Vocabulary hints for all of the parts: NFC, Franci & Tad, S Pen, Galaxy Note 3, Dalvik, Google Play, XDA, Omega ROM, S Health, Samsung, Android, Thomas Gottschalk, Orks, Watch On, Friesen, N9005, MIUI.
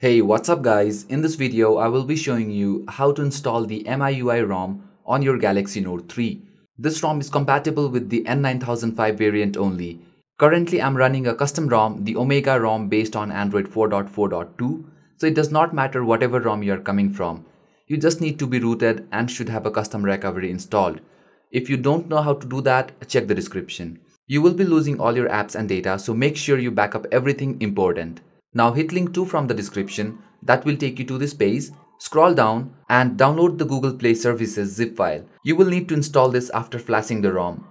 Hey, what's up guys? In this video, I will be showing you how to install the MIUI ROM on your Galaxy Note 3. This ROM is compatible with the N9005 variant only. Currently, I'm running a custom ROM, the Omega ROM based on Android 4.4.2, so it does not matter whatever ROM you are coming from. You just need to be rooted and should have a custom recovery installed. If you don't know how to do that, check the description. You will be losing all your apps and data, so make sure you back up everything important. Now hit link 2 from the description, that will take you to this page. Scroll down and download the Google Play services zip file. You will need to install this after flashing the ROM.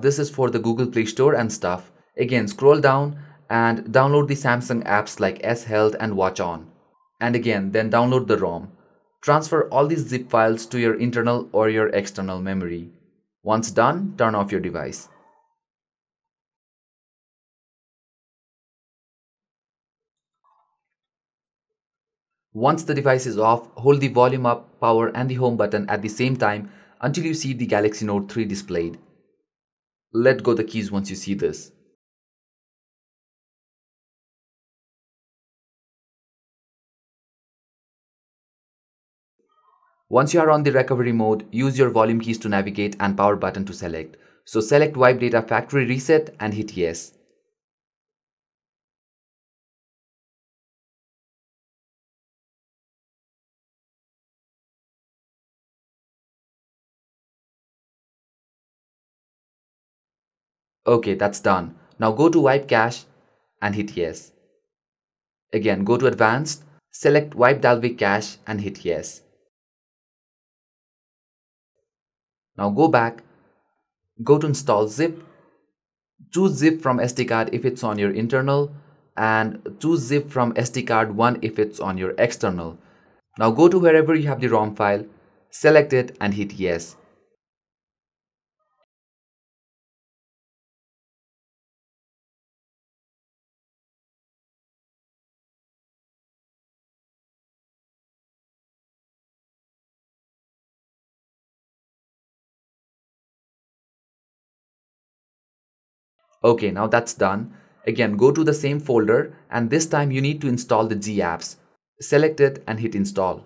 This is for the Google Play Store and stuff. Again, scroll down and download the Samsung apps like S Health and Watch On. And again, then download the ROM. Transfer all these zip files to your internal or your external memory. Once done, turn off your device. Once the device is off, hold the volume up, power and the home button at the same time until you see the Galaxy Note 3 displayed. Let go the keys once you see this. Once you are on the recovery mode, use your volume keys to navigate and power button to select. So select Wipe Data Factory Reset and hit Yes. Okay, that's done. Now go to Wipe Cache and hit Yes. Again, go to Advanced, select Wipe Dalvik Cache and hit Yes. Now go back, go to Install Zip, choose Zip from SD card if it's on your internal and choose Zip from SD card 1 if it's on your external. Now go to wherever you have the ROM file, select it and hit Yes. Okay, now that's done. Again, go to the same folder and this time you need to install the G apps. Select it and hit install.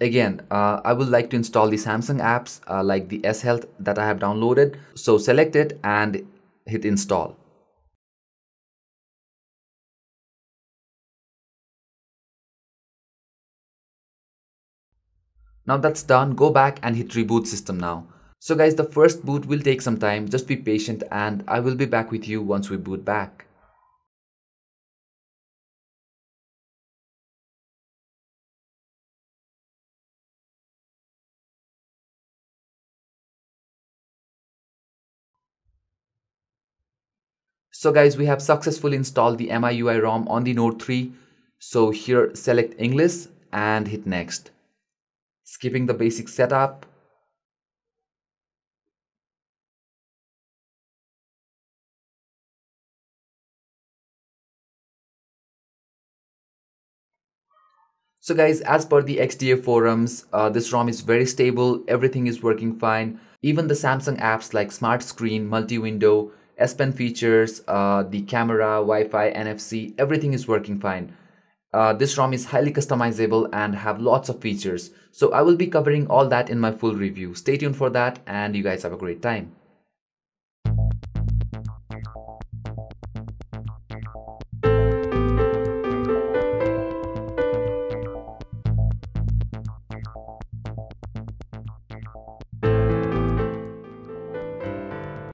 Again, I would like to install the Samsung apps like the S Health that I have downloaded. So select it and hit install. Now that's done, go back and hit reboot system now. So guys, the first boot will take some time, just be patient and I will be back with you once we boot back. So guys, we have successfully installed the MIUI ROM on the Note 3. So here select English and hit next. Skipping the basic setup. So guys, as per the XDA forums, this ROM is very stable, everything is working fine. Even the Samsung apps like Smart Screen, Multi-Window, S Pen features, the camera, Wi-Fi, NFC, everything is working fine. This ROM is highly customizable and have lots of features. So I will be covering all that in my full review. Stay tuned for that and you guys have a great time.